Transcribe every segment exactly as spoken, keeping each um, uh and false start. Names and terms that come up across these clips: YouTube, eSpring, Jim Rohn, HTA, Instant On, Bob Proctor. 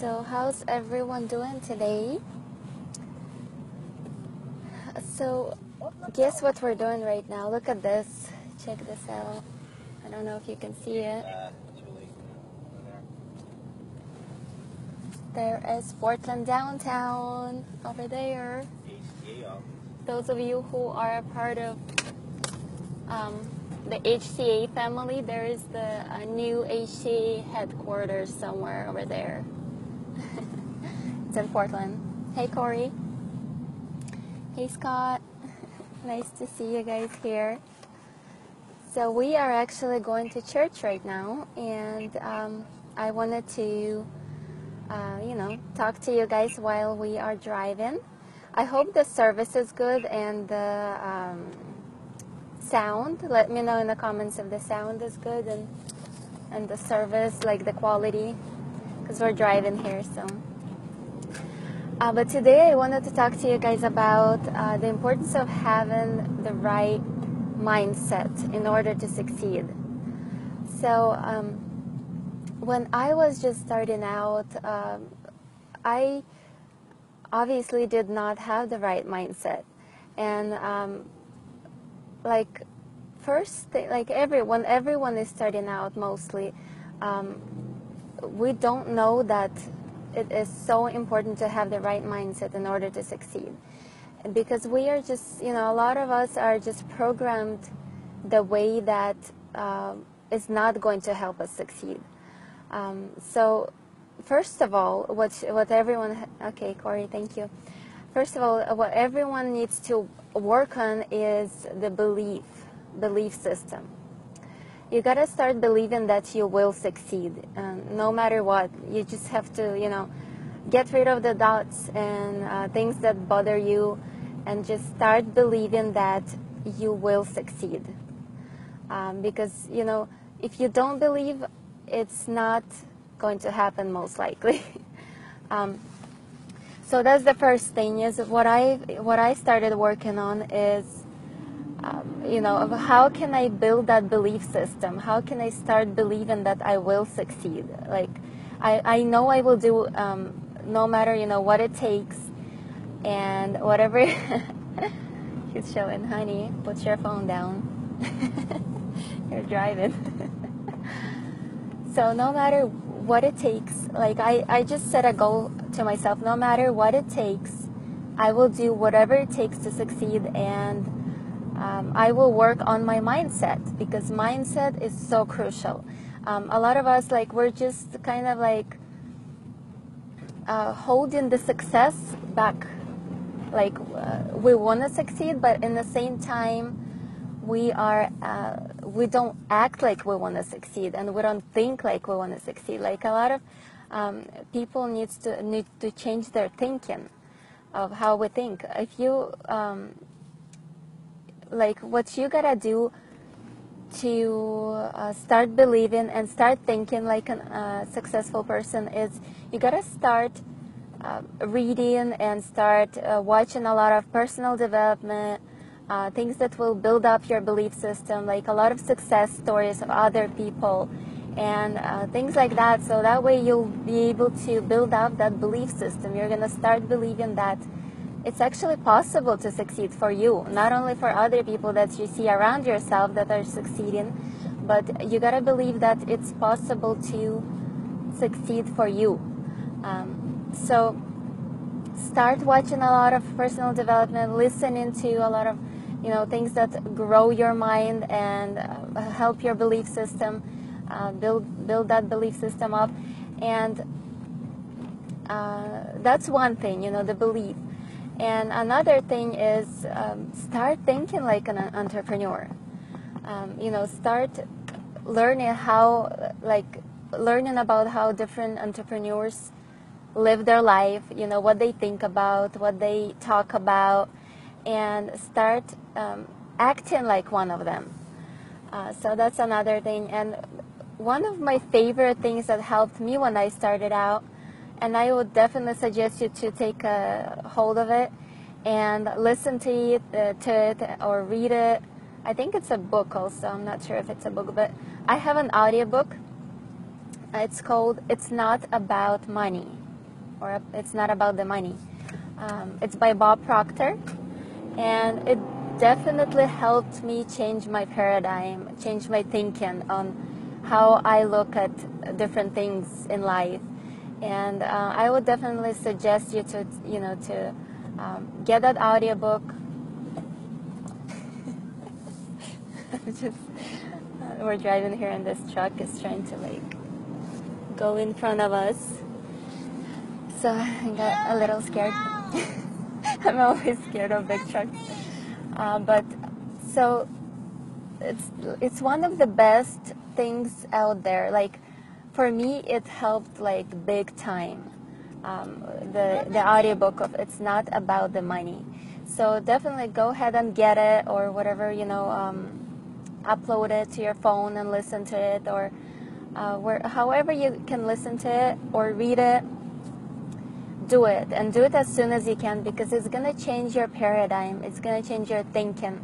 So how's everyone doing today? So guess what we're doing right now? Look at this. Check this out. I don't know if you can see it. There is Portland downtown over there. Those of you who are a part of um, the H T A family, there is the uh, new H T A headquarters somewhere over there. It's in Portland. Hey Corey. Hey Scott. Nice to see you guys here. So we are actually going to church right now, and um, I wanted to Uh, you know, talk to you guys while we are driving. I hope the service is good and the um, sound. Let me know in the comments if the sound is good and and the service, like the quality, because we're driving here. So, uh, but today I wanted to talk to you guys about uh, the importance of having the right mindset in order to succeed. So. Um, When I was just starting out, um, I obviously did not have the right mindset, and um, like first, th like everyone, everyone is starting out mostly. Um, we don't know that it is so important to have the right mindset in order to succeed, because we are just, you know, a lot of us are just programmed the way that uh, is not going to help us succeed. Um, so, first of all, what what everyone okay, Corey, thank you. First of all, what everyone needs to work on is the belief belief system. You gotta start believing that you will succeed, um, no matter what. You just have to, you know, get rid of the doubts and uh, things that bother you, and just start believing that you will succeed. Um, because you know, if you don't believe, it's not going to happen most likely. um, so that's the first thing, is what I what I started working on is, um, you know, how can I build that belief system? How can I start believing that I will succeed? Like, I, I know I will do, um, no matter, you know, what it takes, and whatever. He's showing, honey, put your phone down. You're driving. So no matter what it takes, like I, I just set a goal to myself, no matter what it takes, I will do whatever it takes to succeed, and um, I will work on my mindset, because mindset is so crucial. Um, a lot of us, like, we're just kind of like uh, holding the success back. Like, uh, we want to succeed, but in the same time, we are uh, we don't act like we want to succeed, and we don't think like we want to succeed. Like, a lot of um, people needs to need to change their thinking of how we think. If you um, like, what you gotta do to uh, start believing and start thinking like a uh, successful person is, you gotta start uh, reading and start uh, watching a lot of personal development. Uh, things that will build up your belief system, like a lot of success stories of other people and uh, things like that. So that way you'll be able to build up that belief system. You're going to start believing that it's actually possible to succeed for you, not only for other people that you see around yourself that are succeeding, but you got to believe that it's possible to succeed for you. Um, so start watching a lot of personal development, listening to a lot of, you know, things that grow your mind and uh, help your belief system, uh, build build that belief system up, and uh, that's one thing, you know, the belief. And another thing is, um, start thinking like an entrepreneur. Um, you know, start learning how, like, learning about how different entrepreneurs live their life. You know, what they think about, what they talk about, and start um, acting like one of them. Uh, so that's another thing. And one of my favorite things that helped me when I started out, and I would definitely suggest you to take a hold of it and listen to it, uh, to it or read it. I think it's a book also. I'm not sure if it's a book, but I have an audiobook. It's called It's Not About Money. or it's not about the money. Um, it's by Bob Proctor, and it definitely helped me change my paradigm, change my thinking on how I look at different things in life. And uh, I would definitely suggest you to, you know, to um, get that audiobook. Just, uh, we're driving here, and this truck is trying to like go in front of us. So I got a little scared. I'm always scared of big trucks. Uh, but so it's it's one of the best things out there. Like for me, it helped like big time. Um, the the audiobook of It's Not About the Money. So definitely go ahead and get it, or whatever, you know. Um, upload it to your phone and listen to it, or uh, where, however you can listen to it or read it, do it, and do it as soon as you can, because it's going to change your paradigm. It's going to change your thinking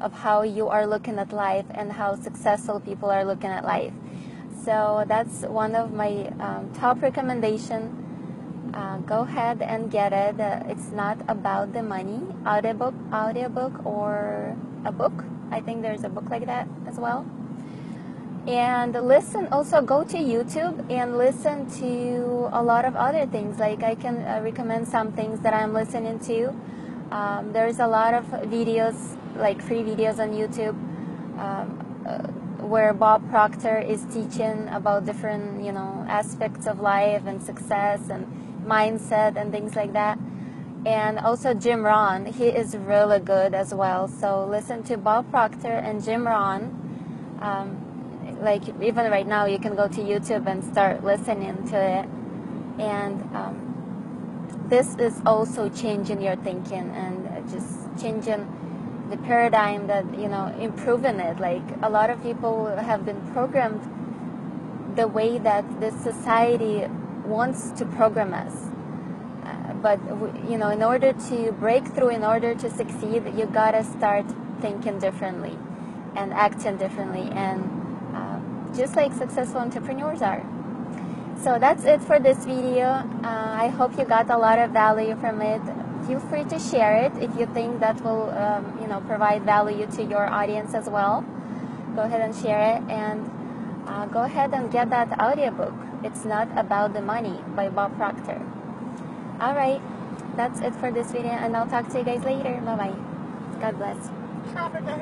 of how you are looking at life and how successful people are looking at life. So that's one of my um, top recommendations. Uh, go ahead and get it. Uh, it's Not About the Money, audiobook, audiobook or a book. I think there's a book like that as well. And listen, also go to YouTube and listen to a lot of other things. Like I can uh, recommend some things that I'm listening to. Um, there's a lot of videos, like free videos on YouTube, um, uh, where Bob Proctor is teaching about different, you know, aspects of life and success and mindset and things like that. And also Jim Rohn, he is really good as well. So listen to Bob Proctor and Jim Rohn. Um, like even right now, you can go to YouTube and start listening to it. And um, this is also changing your thinking and just changing the paradigm that, you know, improving it. Like a lot of people have been programmed the way that this society wants to program us. But, you know, in order to break through, in order to succeed, you gotta start thinking differently and acting differently, and um, just like successful entrepreneurs are. So that's it for this video. Uh, I hope you got a lot of value from it. Feel free to share it if you think that will, um, you know, provide value to your audience as well. Go ahead and share it, and uh, go ahead and get that audiobook. It's Not About the Money by Bob Proctor. Alright, that's it for this video, and I'll talk to you guys later. Bye-bye. God bless.